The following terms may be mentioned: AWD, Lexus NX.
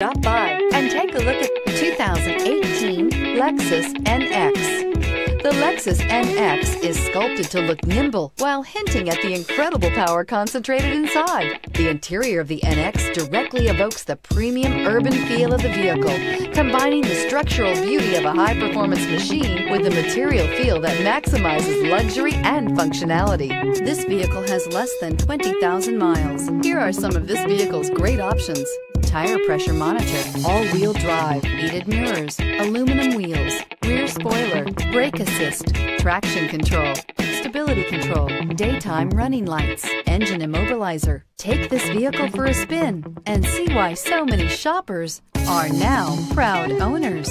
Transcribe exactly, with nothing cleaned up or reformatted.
Stop by and take a look at the two thousand eighteen Lexus N X. The Lexus N X is sculpted to look nimble while hinting at the incredible power concentrated inside. The interior of the N X directly evokes the premium urban feel of the vehicle, combining the structural beauty of a high-performance machine with the material feel that maximizes luxury and functionality. This vehicle has less than twenty thousand miles. Here are some of this vehicle's great options: tire pressure monitor, all-wheel drive, heated mirrors, aluminum wheels, rear spoiler, brake assist, traction control, stability control, daytime running lights, engine immobilizer. Take this vehicle for a spin and see why so many shoppers are now proud owners.